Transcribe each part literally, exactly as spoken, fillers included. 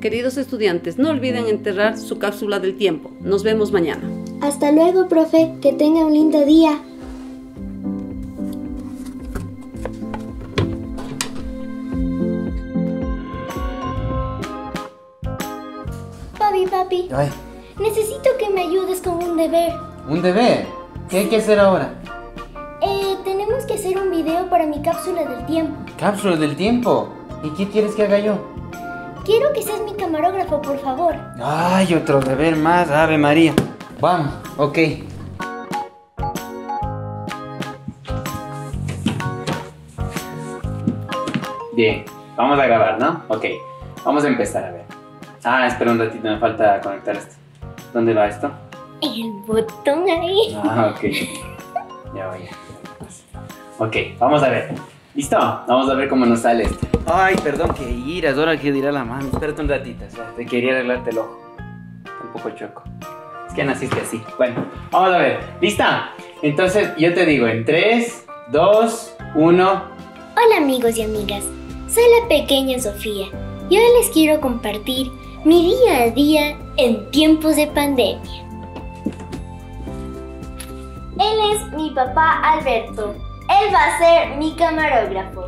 Queridos estudiantes, no olviden enterrar su cápsula del tiempo. Nos vemos mañana. Hasta luego, profe. Que tenga un lindo día. Papi, papi. Ay. Necesito que me ayudes con un deber. ¿Un deber? ¿Qué hay que hacer ahora? Eh, tenemos que hacer un video para mi cápsula del tiempo. ¿Cápsula del tiempo? ¿Y qué quieres que haga yo? Quiero que seas mi camarógrafo, por favor. Ay, otro deber más, Ave María. Vamos, ok. Bien, vamos a grabar, ¿no? Ok, vamos a empezar a ver. Ah, espera un ratito, me falta conectar esto. ¿Dónde va esto? El botón ahí. Ah, ok. Ya voy. Ok, vamos a ver. ¿Listo? Vamos a ver cómo nos sale esto. Ay, perdón, que iras. Ahora que dirá la mano. Espérate un ratito. O sea, te quería arreglarte el ojo. Un poco choco. Es que naciste así. Bueno, vamos a ver. ¿Lista? Entonces, yo te digo en tres, dos, uno. Hola, amigos y amigas. Soy la pequeña Sofía. Y hoy les quiero compartir mi día a día en tiempos de pandemia. Él es mi papá Alberto. Él va a ser mi camarógrafo.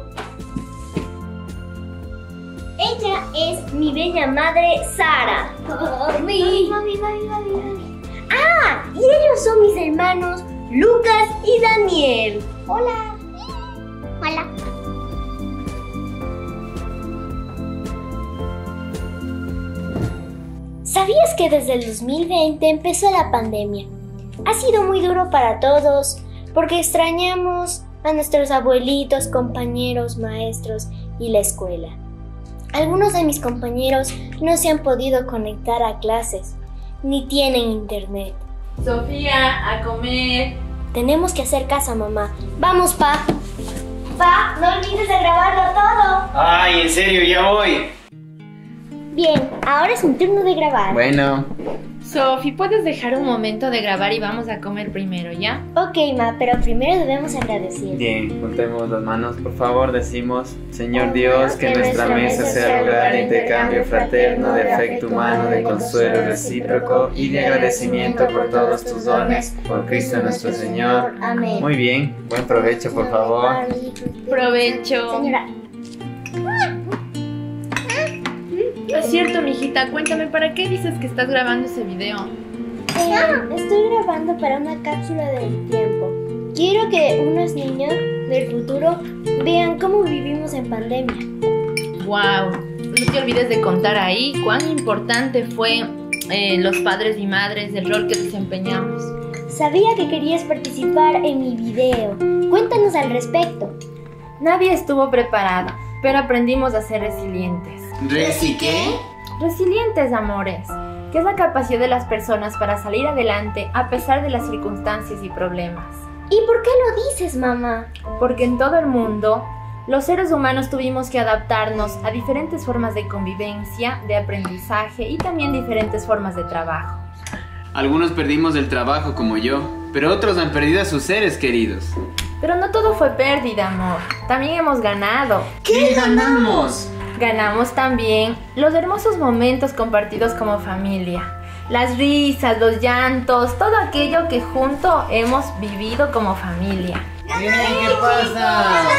Ella es mi bella madre Sara. Oh, mami, mami, mami, mami, mami. Ah, y ellos son mis hermanos Lucas y Daniel. Hola. Hola. ¿Sabías que desde el dos mil veinte empezó la pandemia? Ha sido muy duro para todos porque extrañamos a nuestros abuelitos, compañeros, maestros y la escuela. Algunos de mis compañeros no se han podido conectar a clases, ni tienen internet. Sofía, a comer. Tenemos que hacer caso a mamá. ¡Vamos, pa! Pa, no olvides de grabarlo todo. Ay, en serio, ya voy. Bien, ahora es mi turno de grabar. Bueno. Sofi, ¿puedes dejar un momento de grabar y vamos a comer primero, ya? Ok, ma, pero primero debemos agradecer. Bien, juntemos las manos, por favor, decimos: Señor Dios, que nuestra mesa sea lugar de intercambio fraterno, de afecto humano, de consuelo recíproco y de agradecimiento por todos tus dones, por Cristo nuestro Señor. Amén. Muy bien, buen provecho, por favor. Provecho. Señora. Es cierto, mijita, cuéntame, ¿para qué dices que estás grabando ese video? Eh, estoy grabando para una cápsula del tiempo. Quiero que unos niños del futuro vean cómo vivimos en pandemia. ¡Wow! No te olvides de contar ahí cuán importante fue eh, los padres y madres, el rol que desempeñamos. Sabía que querías participar en mi video. Cuéntanos al respecto. Nadie estuvo preparada, pero aprendimos a ser resilientes. ¿Resi qué? Resilientes, amores, que es la capacidad de las personas para salir adelante a pesar de las circunstancias y problemas. ¿Y por qué lo dices, mamá? Porque en todo el mundo, los seres humanos tuvimos que adaptarnos a diferentes formas de convivencia, de aprendizaje y también diferentes formas de trabajo. Algunos perdimos el trabajo como yo, pero otros han perdido a sus seres queridos. Pero no todo fue pérdida, amor. También hemos ganado. ¿Qué ganamos? Ganamos también los hermosos momentos compartidos como familia. Las risas, los llantos, todo aquello que juntos hemos vivido como familia. ¡Miren qué pasa!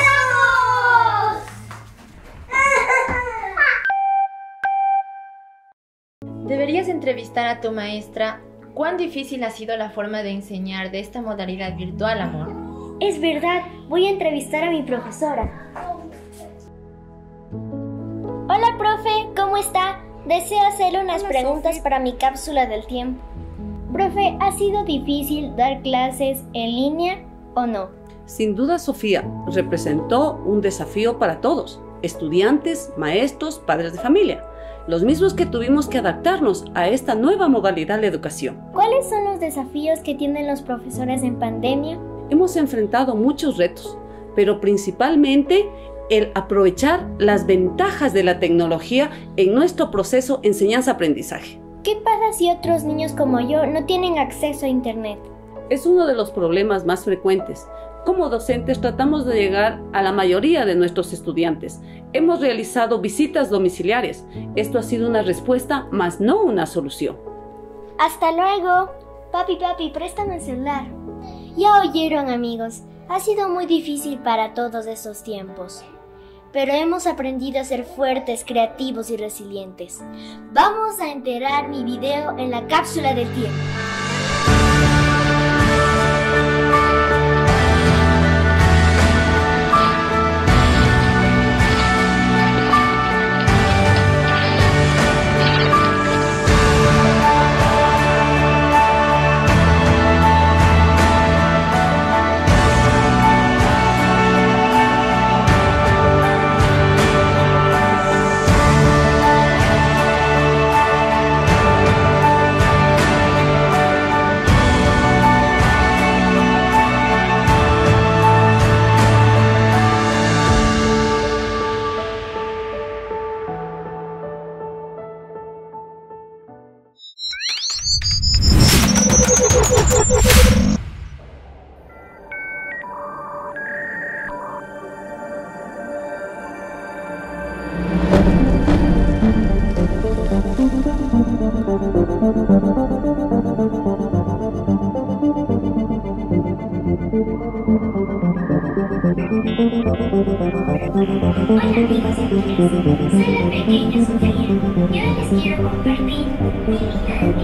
Deberías entrevistar a tu maestra. ¿Cuán difícil ha sido la forma de enseñar de esta modalidad virtual, amor? Es verdad, voy a entrevistar a mi profesora. Hola, profe, ¿cómo está? Deseo hacerle unas preguntas para mi cápsula del tiempo. Profe, ¿ha sido difícil dar clases en línea o no? Sin duda, Sofía, representó un desafío para todos, estudiantes, maestros, padres de familia, los mismos que tuvimos que adaptarnos a esta nueva modalidad de educación. ¿Cuáles son los desafíos que tienen los profesores en pandemia? Hemos enfrentado muchos retos, pero principalmente el aprovechar las ventajas de la tecnología en nuestro proceso enseñanza-aprendizaje. ¿Qué pasa si otros niños como yo no tienen acceso a internet? Es uno de los problemas más frecuentes, Como docentes tratamos de llegar a la mayoría de nuestros estudiantes. Hemos realizado visitas domiciliares. Esto ha sido una respuesta, más no una solución. ¡Hasta luego! Papi, papi, préstame el celular. Ya oyeron, amigos. Ha sido muy difícil para todos estos tiempos. Pero hemos aprendido a ser fuertes, creativos y resilientes. Vamos a enterar mi video en la cápsula del tiempo. Hola amigos y amigas, soy la pequeña Sofía. Yo les quiero compartir mi vida.